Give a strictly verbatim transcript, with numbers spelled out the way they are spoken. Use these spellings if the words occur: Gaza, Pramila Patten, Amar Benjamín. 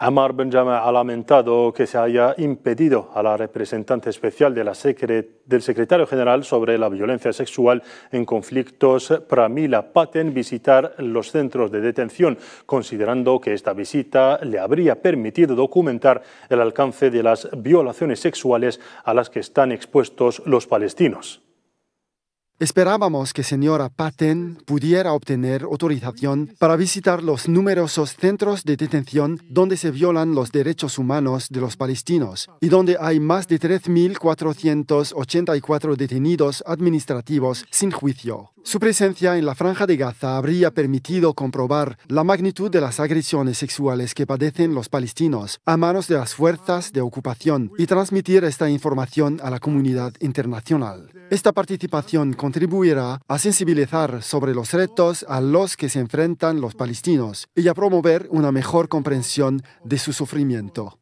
Amar Benjamín ha lamentado que se haya impedido a la representante especial de la secret- del secretario general sobre la violencia sexual en conflictos, Pramila Patten, visitar los centros de detención, considerando que esta visita le habría permitido documentar el alcance de las violaciones sexuales a las que están expuestos los palestinos. Esperábamos que señora Patten pudiera obtener autorización para visitar los numerosos centros de detención donde se violan los derechos humanos de los palestinos y donde hay más de tres mil cuatrocientos ochenta y cuatro detenidos administrativos sin juicio. Su presencia en la Franja de Gaza habría permitido comprobar la magnitud de las agresiones sexuales que padecen los palestinos a manos de las fuerzas de ocupación y transmitir esta información a la comunidad internacional. Esta participación contribuirá a sensibilizar sobre los retos a los que se enfrentan los palestinos y a promover una mejor comprensión de su sufrimiento.